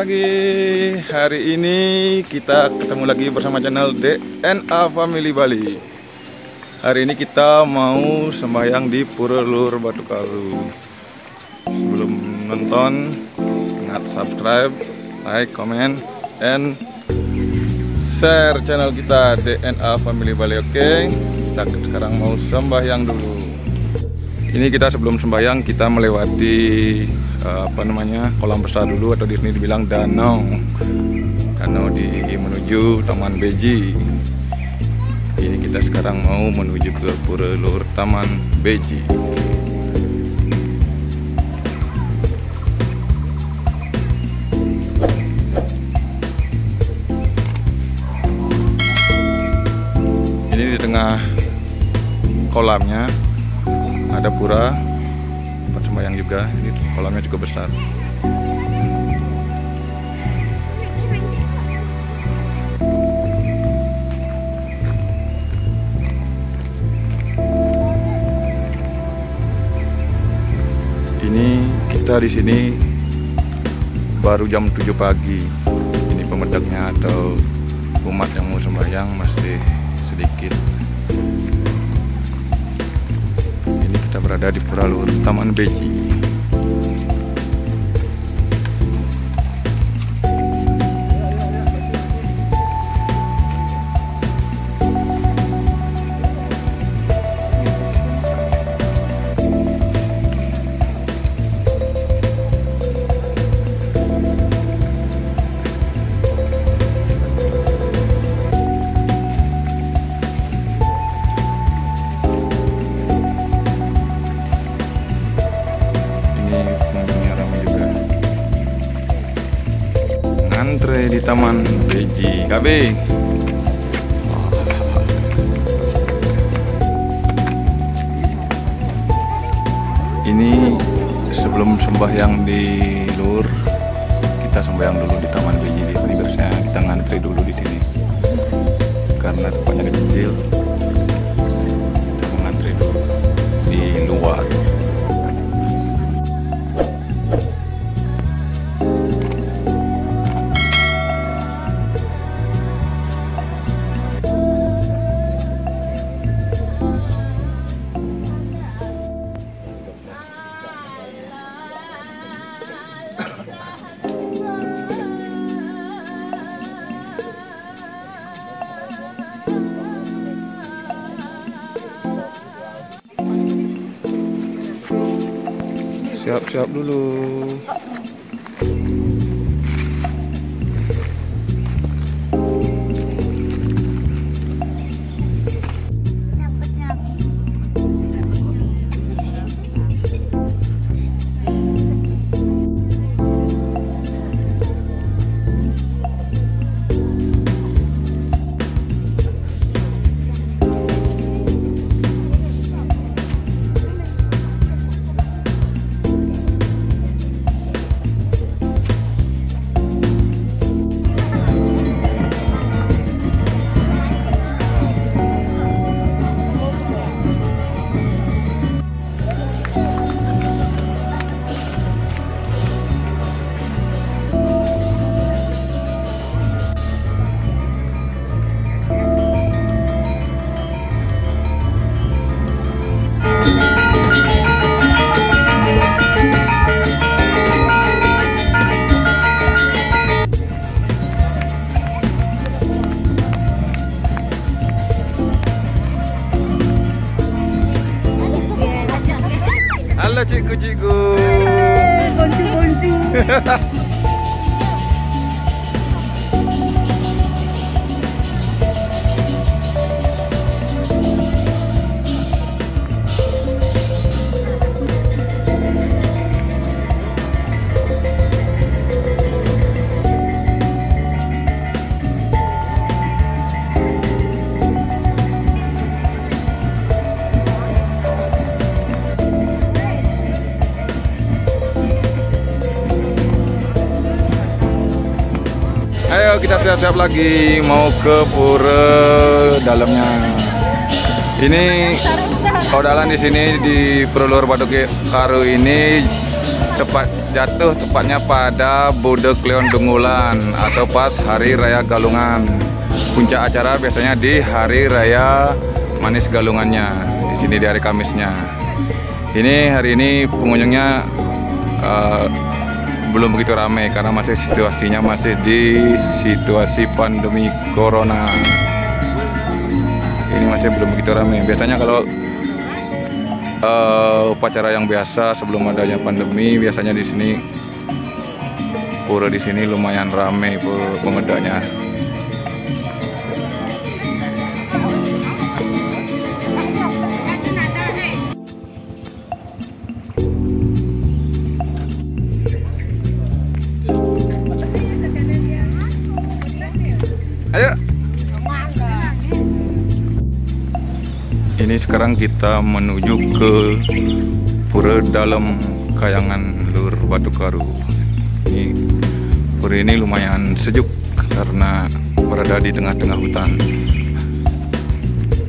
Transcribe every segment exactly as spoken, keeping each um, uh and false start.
Pagi, hari ini kita ketemu lagi bersama channel D N A Family Bali. Hari ini kita mau sembahyang di Pura Luhur Batukaru. Sebelum nonton, ingat subscribe, like, comment, and share channel kita D N A Family Bali. Oke, kita sekarang mau sembahyang dulu. Ini kita sebelum sembahyang kita melewati apa namanya kolam besar dulu, atau di sini dibilang danau danau di menuju Taman Beji. Ini kita sekarang mau menuju ke Pura Luhur Taman Beji. Ini di tengah kolamnya ada pura sembahyang juga. Ini kolamnya cukup besar. Ini kita di sini baru jam tujuh pagi. Ini pemedaknya atau umat yang mau sembahyang masih sedikit. Kita berada di Pura Luhur Taman Beji. Di Taman Beji K B. Ini sebelum sembahyang di Luhur, kita sembahyang dulu di Taman Beji. Ini biasanya kita ngantri dulu di sini karena tempatnya kecil. Kita ngantri dulu di luar. Siap-siap dulu. Halo cikgu-cikgu. Kunci-kunci. Ayo kita siap-siap lagi mau ke pura dalamnya. Ini piodalan di sini di Pura Luhur Batukaru ini tepat jatuh tepatnya pada Budeg Leon Dungulan atau pas Hari Raya Galungan. Puncak acara biasanya di Hari Raya Manis Galungannya, di sini di hari Kamisnya. Ini hari ini pengunjungnya uh, belum begitu ramai karena masih situasinya masih di situasi pandemi Corona. Ini masih belum begitu ramai. Biasanya kalau Uh, upacara yang biasa sebelum adanya pandemi, biasanya di sini pura di sini lumayan ramai pengedanya. Ayo. Ini sekarang kita menuju ke pura dalam Kayangan Luhur Batukaru. Ini pura ini lumayan sejuk karena berada di tengah-tengah hutan.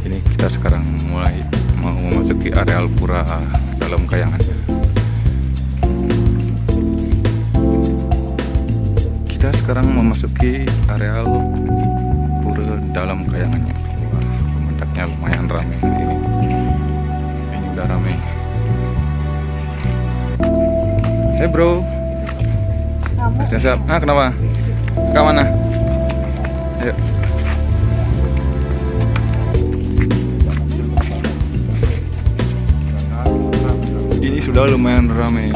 Ini kita sekarang mulai mau memasuki areal pura dalam Kayangan. Kita sekarang memasuki areal pura dalam Kayangannya. Lumayan ramai sih. Ini udah ramai. Hey bro, siap-siap. Ah kenapa? Ke mana? Ayo. Ini sudah lumayan ramai.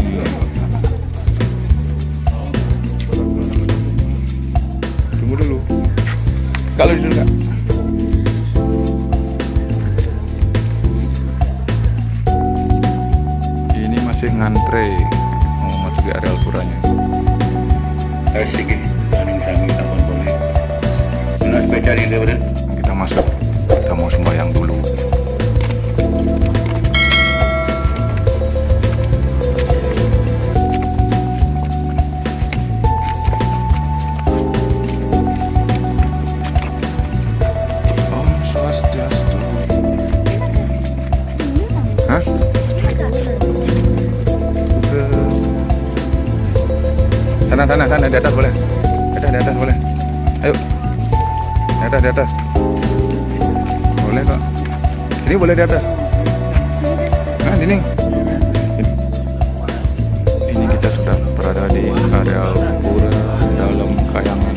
Tunggu dulu. Kalau di sana. Ngantre mau oh, masuk ke areal puranya. Kita masuk, kita mau sembahyang dulu. Sana, sana, sana, di atas boleh. Di atas, di atas boleh. Ayo. Di atas, di atas. Boleh kok. Ini boleh di atas. Nah, sini. Ini kita sudah berada di areal pura dalam Kayangan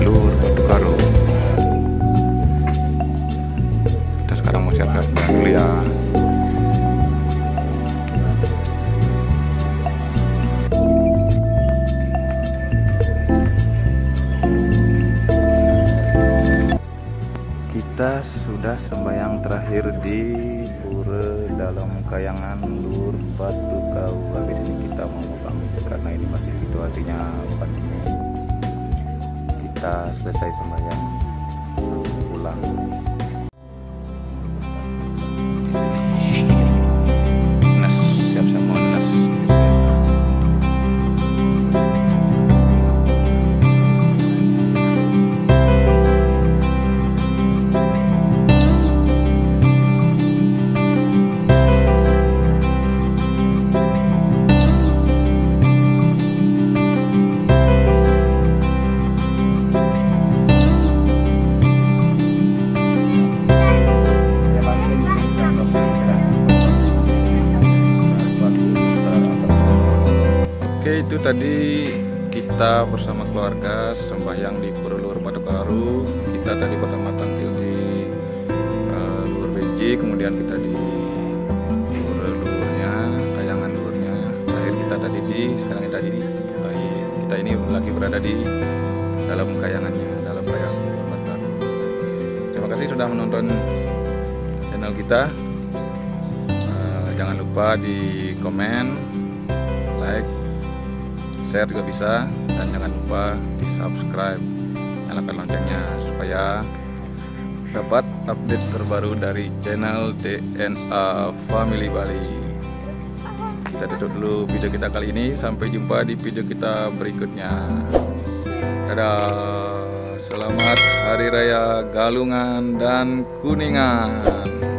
Luhur Batukaru. Kita sekarang mau siap-siap kuliah. Kita sudah sembahyang terakhir di pura dalam Kayangan Luhur Batukaru. Habis ini kita mau pamit karena ini masih situasinya pandemi. Kita selesai sembahyang pulang. Itu tadi kita bersama keluarga sembahyang di Pura Luhur Batukaru. Kita tadi pertama tampil di uh, Luhur Beji, kemudian kita di Pura Luhurnya, Kayangan Luhurnya. Terakhir kita tadi di, sekarang kita di, uh, kita ini lagi berada di dalam Kayangannya, dalam Kayangan Luhur Batukaru. Terima kasih sudah menonton channel kita. Uh, jangan lupa di komen, like, share juga bisa, dan jangan lupa di subscribe, nyalakan loncengnya supaya dapat update terbaru dari channel D N A Family Bali. Kita tutup dulu video kita kali ini, sampai jumpa di video kita berikutnya. Dadah, selamat Hari Raya Galungan dan Kuningan.